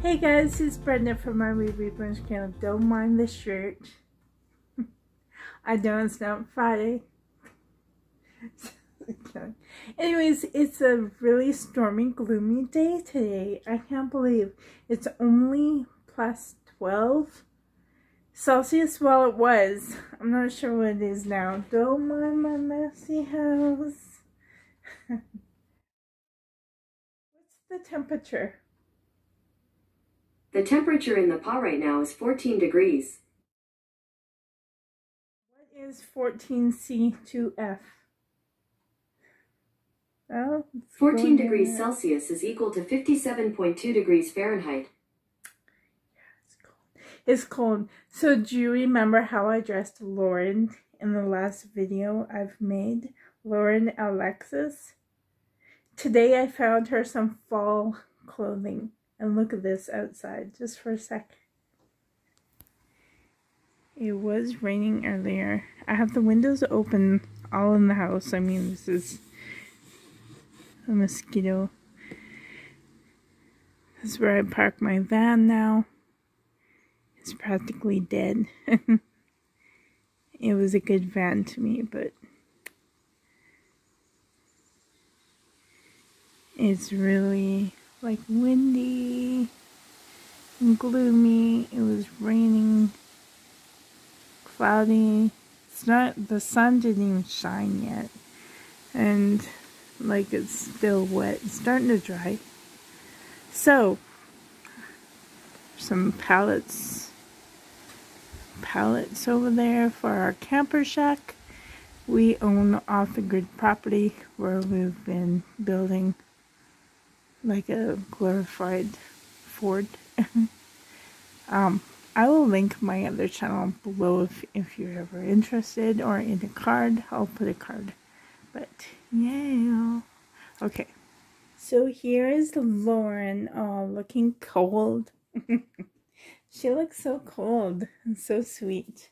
Hey guys, it's Brenda from my Rebrunch channel. Don't mind the shirt. I know it's not Friday. Anyways, it's a really stormy, gloomy day today. I can't believe it's only plus 12 Celsius. Well, it was. I'm not sure what it is now. Don't mind my messy house. What's the temperature? The temperature in the paw right now is 14 degrees. What is 14°C to F? Well, 14 degrees Celsius is equal to 57.2 degrees Fahrenheit. Yeah, it's cold. It's cold. So do you remember how I dressed Loren in the last video I've made? Loren Alexis? Today I found her some fall clothing. And look at this outside, just for a sec. It was raining earlier. I have the windows open all in the house. I mean, this is a mosquito. This is where I park my van now. It's practically dead. It was a good van to me, but it's really like windy and gloomy. It was raining, cloudy. It's not, the sun didn't even shine yet, and like it's still wet. It's starting to dry. So some pallets over there for our camper shack. We own off the grid property where we've been building like a glorified Ford. I will link my other channel below if you're ever interested, or in a card. I'll put a card. But yeah. Okay. So here is Loren, looking cold. She looks so cold and so sweet.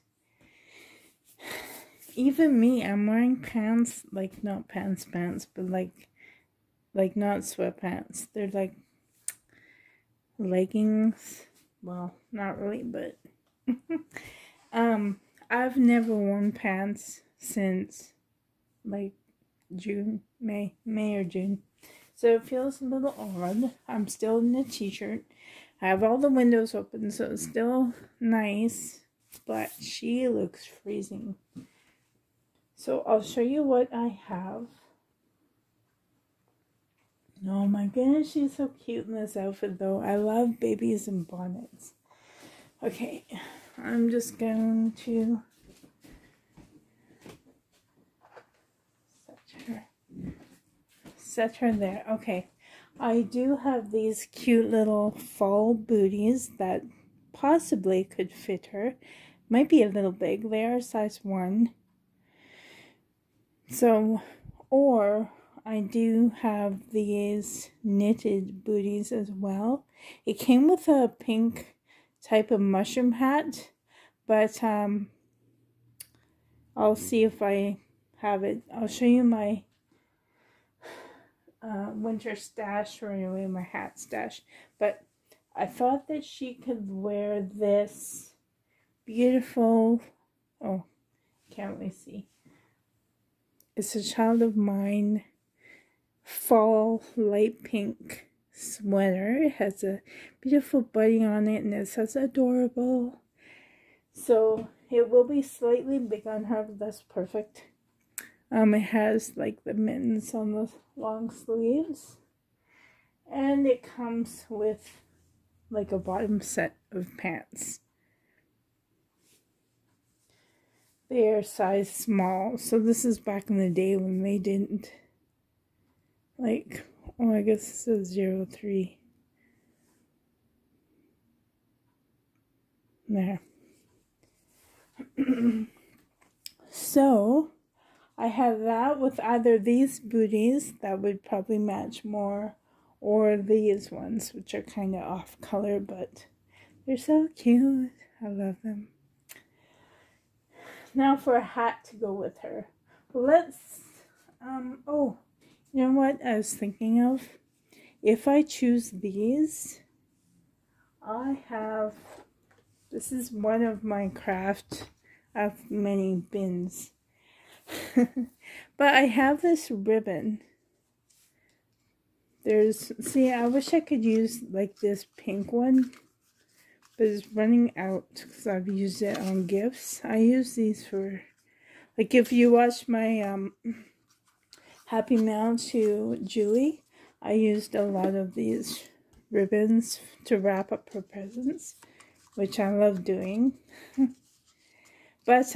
Even me, I'm wearing pants, like not pants, but like not sweatpants. They're like leggings. Well, not really, but I've never worn pants since like May or June. So it feels a little odd. I'm still in a t-shirt. I have all the windows open, so it's still nice, but she looks freezing. So I'll show you what I have. Oh my goodness, she's so cute in this outfit though. I love babies in bonnets. Okay, I'm just going to set her there. Okay, I do have these cute little fall booties that possibly could fit her. Might be a little big. They are size 1. So, or I do have these knitted booties as well. It came with a pink type of mushroom hat, but I'll see if I have it. I'll show you my winter stash, or anyway my hat stash. But I thought that she could wear this beautiful, oh, can't really see. It's a Child of Mine fall light pink sweater. It has a beautiful bunny on it, and it says adorable. So it will be slightly big on her, but that's perfect. It has like the mittens on the long sleeves, and it comes with like a bottom set of pants. They are size small. So this is back in the day when they didn't, like, oh, I guess this is 03. There. So, I have that with either these booties that would probably match more, or these ones, which are kind of off color, but they're so cute. I love them. Now for a hat to go with her. Let's, oh, you know what I was thinking of? If I choose these, I have, this is one of my craft, I have many bins. But I have this ribbon. There's, see, I wish I could use like this pink one, but it's running out because I've used it on gifts. I use these for, like, if you watch my Happy Mail to Julie, I used a lot of these ribbons to wrap up her presents, which I love doing. But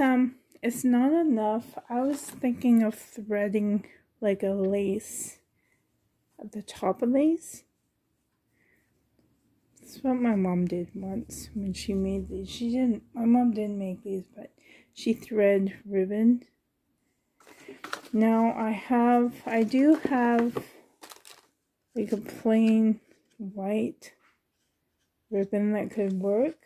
it's not enough. I was thinking of threading like a lace at the top of these. That's what my mom did once when she made these. She didn't, my mom didn't make these, but she thread ribbon. Now I do have like a plain white ribbon that could work.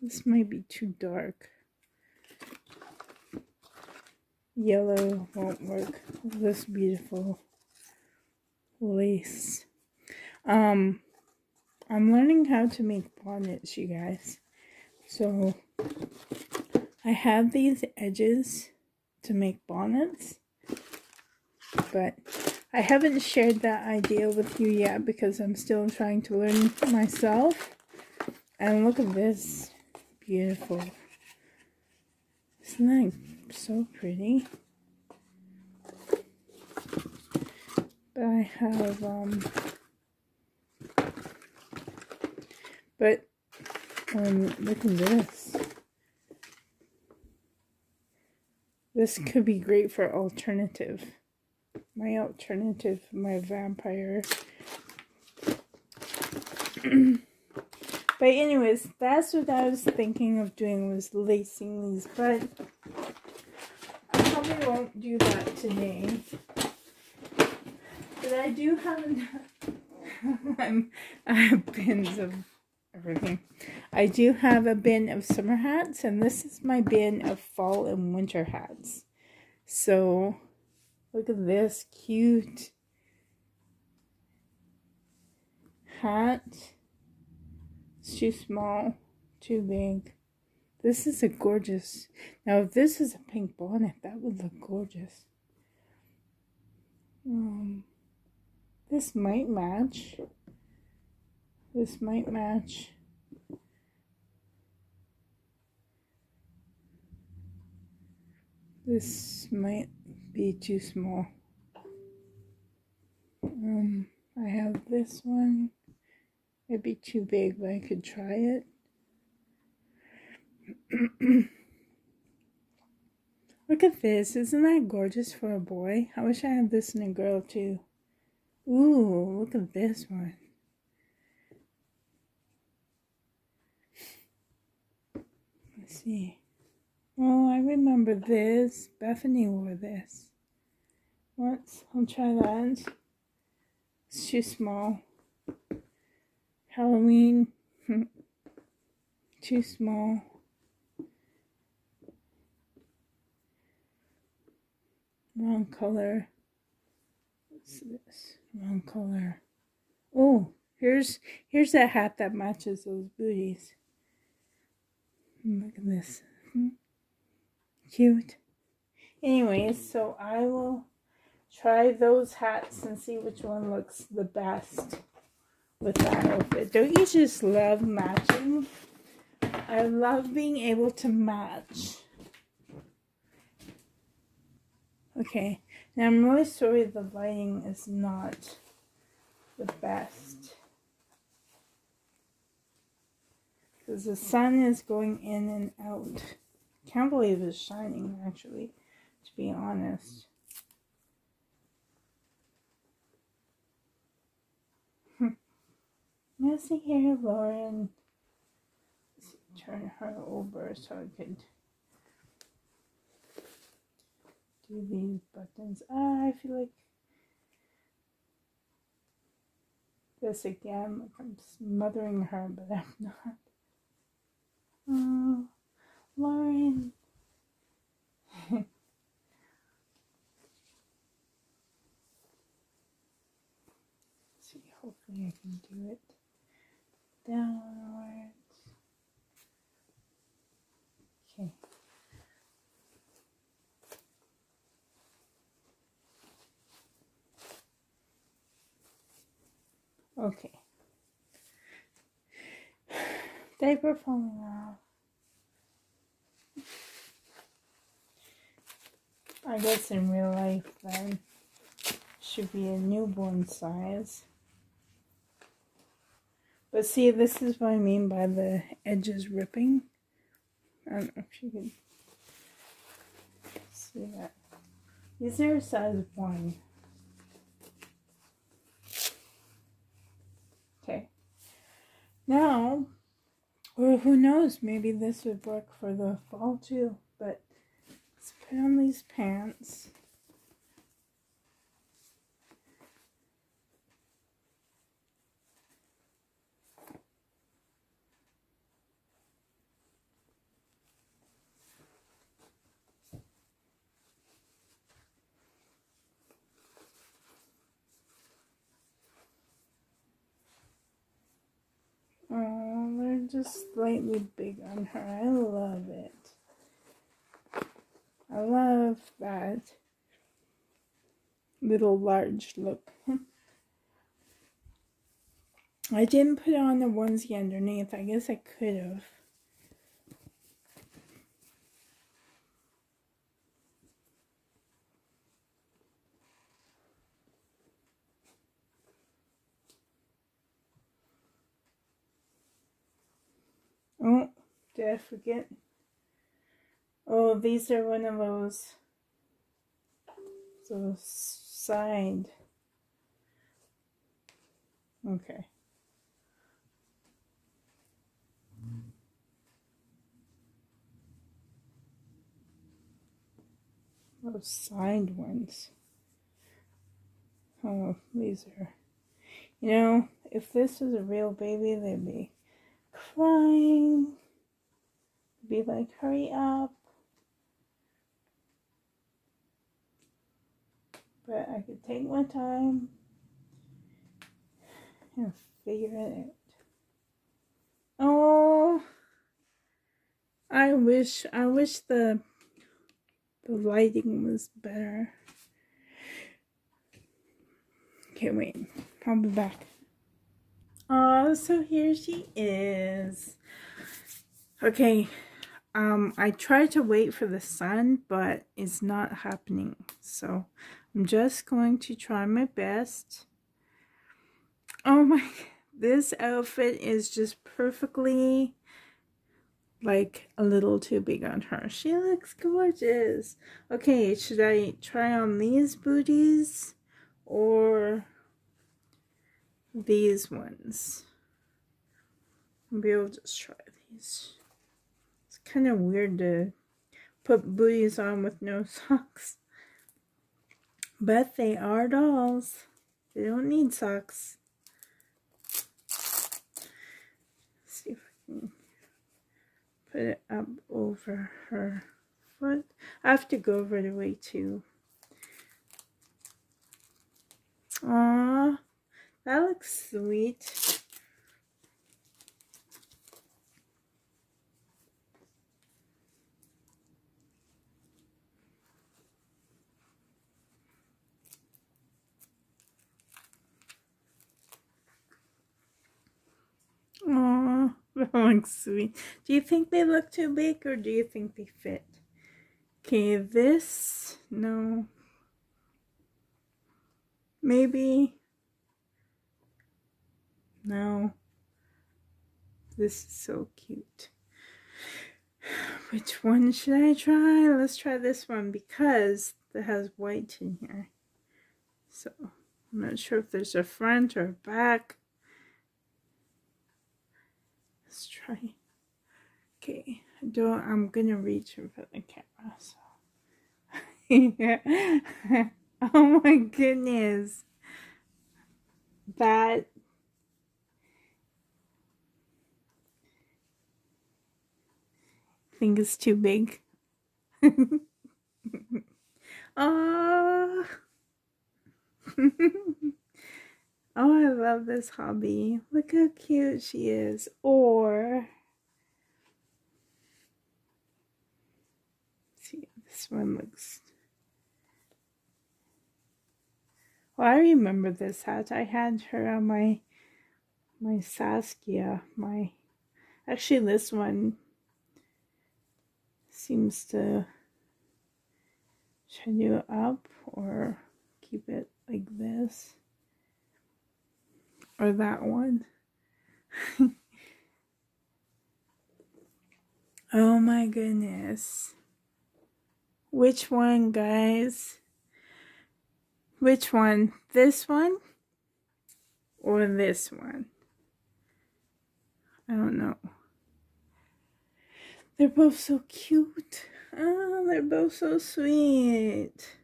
This might be too dark. Yellow won't work. This beautiful lace. I'm learning how to make bonnets, you guys. So I have these edges to make bonnets, but I haven't shared that idea with you yet because I'm still trying to learn myself. And look at this. Beautiful. Isn't that so pretty? But I have, look at this. This could be great for alternative. My alternative, my vampire. But anyways, that's what I was thinking of doing, was lacing these, but I probably won't do that today. But I do have enough. I have bins of everything. I do have a bin of summer hats, and this is my bin of fall and winter hats. So, look at this cute hat. Too small, too big. This is a gorgeous. Now, if this is a pink bonnet, that would look gorgeous. This might match. This might match. This might be too small. I have this one. It'd be too big, but I could try it. Look at this. Isn't that gorgeous for a boy? I wish I had this in a girl, too. Ooh, look at this one. Let's see. Oh, I remember this. Bethany wore this once. I'll try that. It's too small. Halloween, too small. Wrong color. What's this? Wrong color. Oh, here's that hat that matches those booties. Look at this. Cute. Anyways, so I will try those hats and see which one looks the best with that outfit. Don't you just love matching? I love being able to match. Okay, now I'm really sorry the lighting is not the best, because the sun is going in and out. Can't believe it's shining, actually, to be honest. Messy hair, Loren. Let's turn her over so I could do these buttons. I feel like this again, like I'm smothering her, but I'm not. Oh, Loren. See, hopefully I can do it downwards. Okay. Okay. Diaper falling off. I guess in real life then should be a newborn size. But see, this is what I mean by the edges ripping. I don't know if you can see that. These are size 1. Okay. Now, or who knows, maybe this would work for the fall too, but let's put on these pants. Oh, they're just slightly big on her. I love it. I love that little large look. I didn't put on the onesie underneath. I guess I could have. Oh, did I forget? Oh, these are one of those side. Okay. Those side ones. Oh, these are. You know, if this was a real baby, they'd be crying, be like, hurry up. But I could take my time and figure it out. Oh, I wish the lighting was better. Okay, wait, I'll be back. Oh, so here she is. Okay, I tried to wait for the sun, but it's not happening. So I'm just going to try my best. Oh my, this outfit is just perfectly like a little too big on her. She looks gorgeous. Okay, should I try on these booties or these ones? Maybe I'll just try these. It's kind of weird to put booties on with no socks, but they are dolls. They don't need socks. Let's see if I can put it up over her foot. I have to go over the way too. Aww. That looks sweet. Aww, that looks sweet. Do you think they look too big or do you think they fit? Okay, this, no. Maybe. No, this is so cute. Which one should I try? Let's try this one because it has white in here. So I'm not sure if there's a front or a back. Let's try. Okay, I'm gonna reach for the camera, so here. Oh my goodness. I think it's too big. Oh. Oh, I love this hobby. Look how cute she is. Or, let's see, this one looks. Well, I remember this hat. I had her on my Saskia. Actually, this one seems to. Should I do it up or keep it like this? Or that one. Oh my goodness. Which one, guys? Which one? This one? Or this one? I don't know. They're both so cute. Oh, they're both so sweet.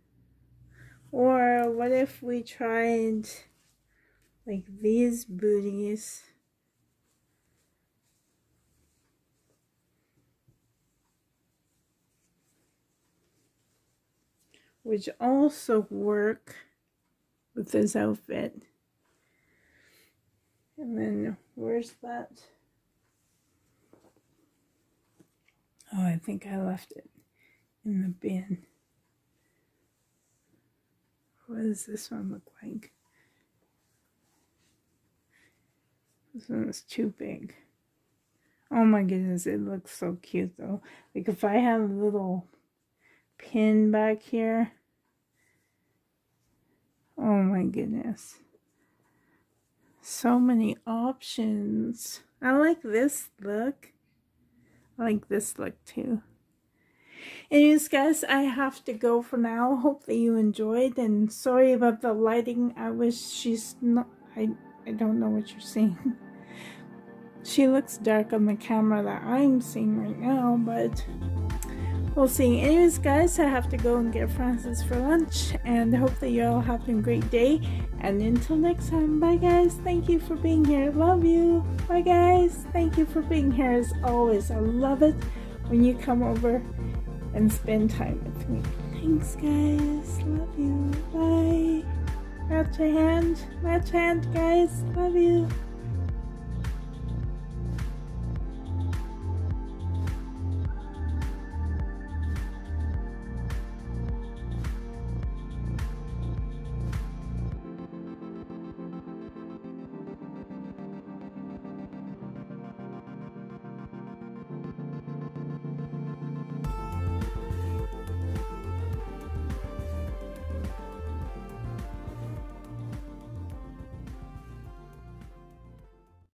Or what if we tried... like these booties. Which also work with this outfit. And then, where's that? Oh, I think I left it in the bin. What does this one look like? This one is too big. Oh my goodness, it looks so cute though. Like if I have a little pin back here. Oh my goodness. So many options. I like this look. I like this look too. Anyways, guys, I have to go for now. Hope that you enjoyed, and sorry about the lighting. I wish she's not... I don't know what you're seeing. She looks dark on the camera that I'm seeing right now, but we'll see. Anyways, guys, I have to go and get Frances for lunch, and I hope that you all have a great day. And until next time, bye guys. Thank you for being here. Love you. Bye guys. Thank you for being here as always. I love it when you come over and spend time with me. Thanks, guys. Love you. Bye. Match a hand, guys. Love you.